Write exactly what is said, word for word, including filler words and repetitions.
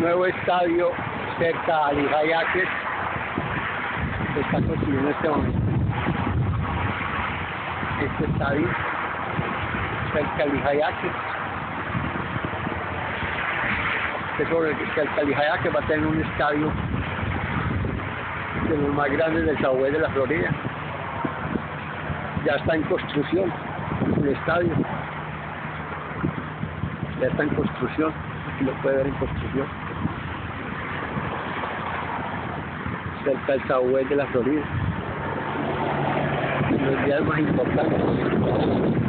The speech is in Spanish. nuevo estadio cerca a Lehigh Acres se está construyendo en este momento. Este estadio cerca a Lehigh Acres, que sobre el, cerca a Lehigh Acres va a tener un estadio de los más grandes del Sahuel de la Florida. Ya está en construcción el estadio. Ya está en construcción, aquí lo puede ver en construcción. Cerca del Sahuel de la Florida. Los días más importantes.